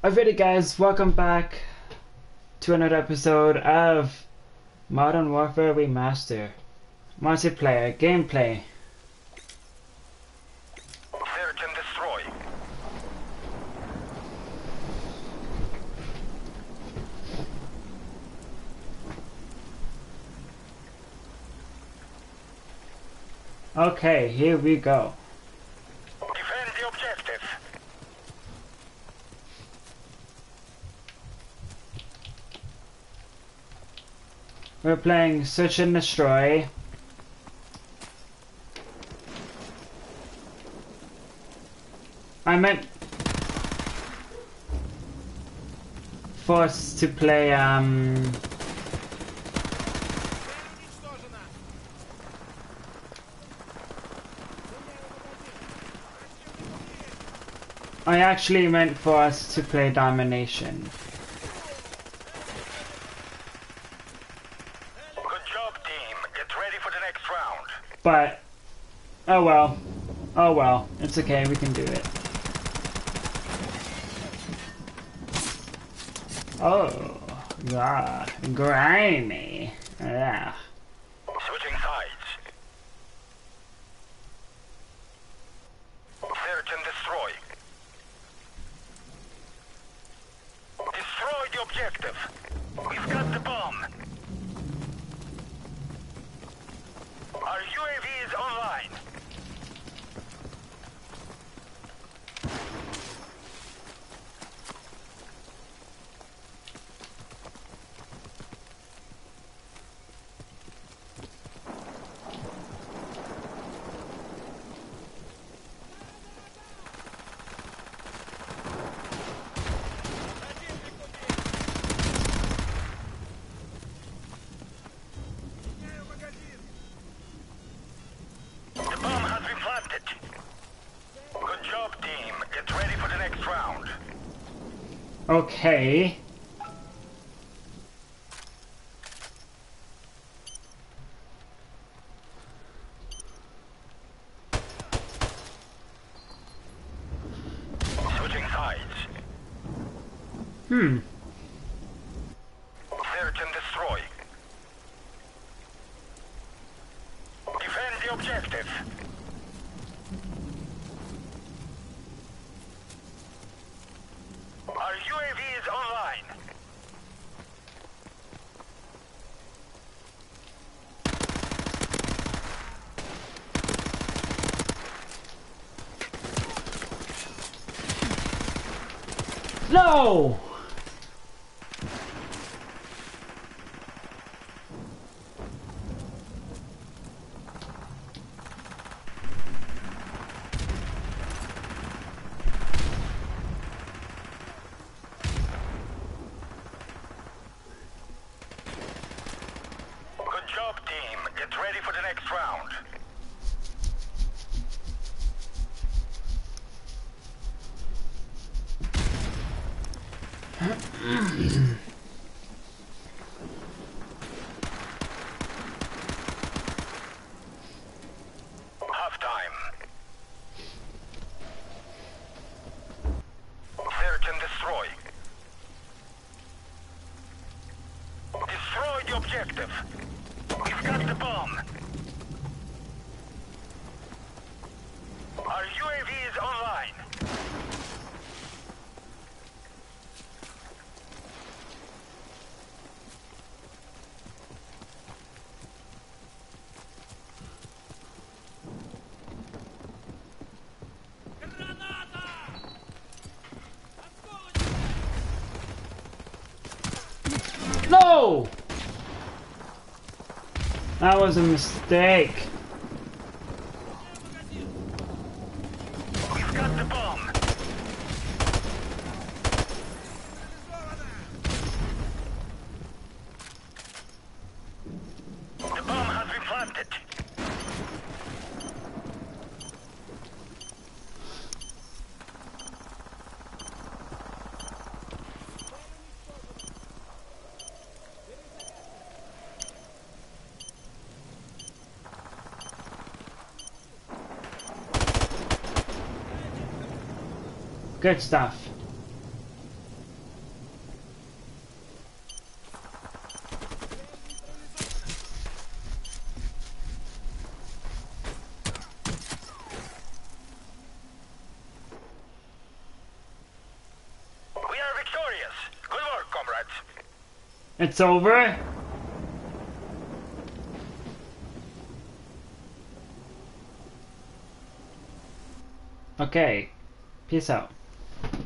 I've read it, guys. Welcome back to another episode of Modern Warfare Remastered. Multiplayer gameplay. Search and destroy. Okay, here we go. Defend the objective. We're playing Search and Destroy. I meant forced to play I actually meant for us to play Domination. But, oh well, it's okay, we can do it. Oh, God, grimy, yeah. Switching sides. Search and destroy. Destroy the objective. We've got the bomb. Our UAV is online. Okay. Switching sides. Search and destroy. Defend the objective. Our UAV is online. No! Ready for the next round. Half time. Search and destroy. Destroy the objective. We've got the bomb. Our UAV is online. No! That was a mistake. We've got the bomb. The bomb has been planted. Good stuff. It's over. Okay. Peace out.